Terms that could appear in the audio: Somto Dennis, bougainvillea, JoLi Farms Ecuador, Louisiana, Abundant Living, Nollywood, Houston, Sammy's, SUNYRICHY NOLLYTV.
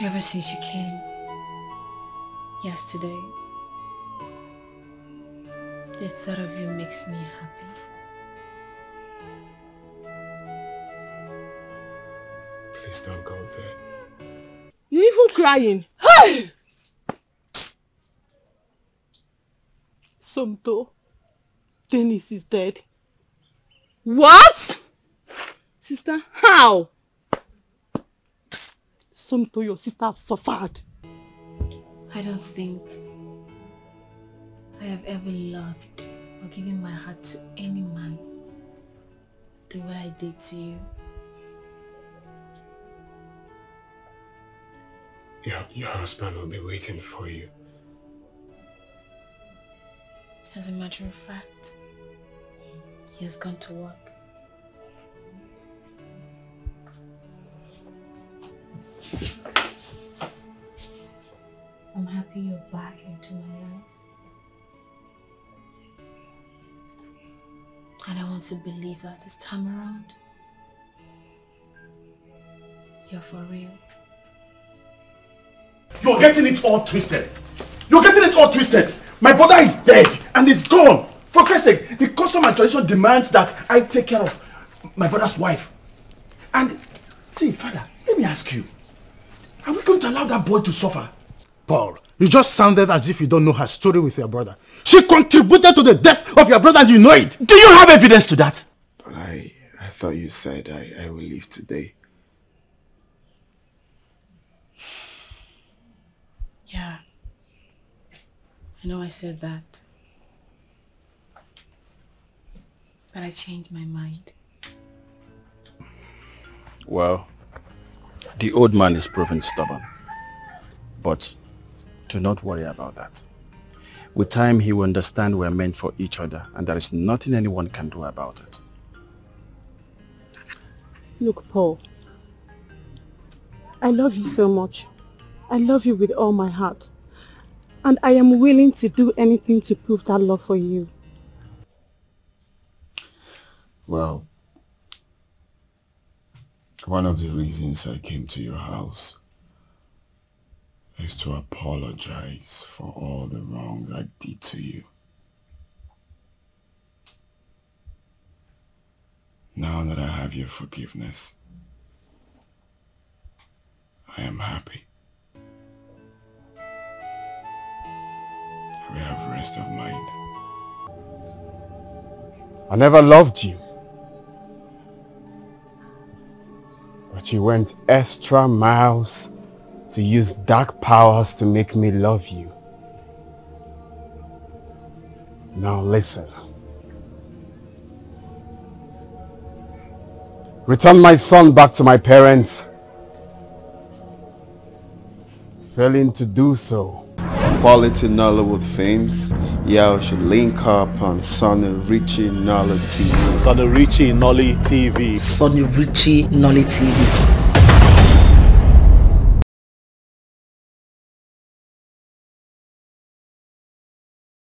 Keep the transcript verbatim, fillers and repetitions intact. Ever since you came yesterday, the thought of you makes me happy. Please don't go there. You even crying? Hey! Somto Dennis is dead. What? Sister, how? Somto, your sister have suffered. I don't think I have ever loved or given my heart to any man the way I did to you. Your, your husband will be waiting for you. As a matter of fact, he has gone to work. I'm happy you're back into my life. And I want to believe that this time around, you're for real. You're getting it all twisted. You're getting it all twisted. My brother is dead and he's gone. For Christ's sake, the custom and tradition demands that I take care of my brother's wife. And see, Father, let me ask you, are we going to allow that boy to suffer? Paul, you just sounded as if you don't know her story with your brother. She contributed to the death of your brother and you know it. Do you have evidence to that? But I, I thought you said I, I will leave today. Yeah, I know I said that, but I changed my mind. Well, the old man is proven stubborn, but do not worry about that. With time, he will understand we're meant for each other and there is nothing anyone can do about it. Look, Paul, I love you so much. I love you with all my heart, and I am willing to do anything to prove that love for you. Well, one of the reasons I came to your house is to apologize for all the wrongs I did to you. Now that I have your forgiveness, I am happy. We have rest of mind. I never loved you, but you went extra miles to use dark powers to make me love you. Now listen. Return my son back to my parents. Failing to do so, Quality Nollywood Films, y'all should link up on SUNYRICHY NOLLY T V. SUNYRICHY NOLLY T V. SUNYRICHY NOLLY T V.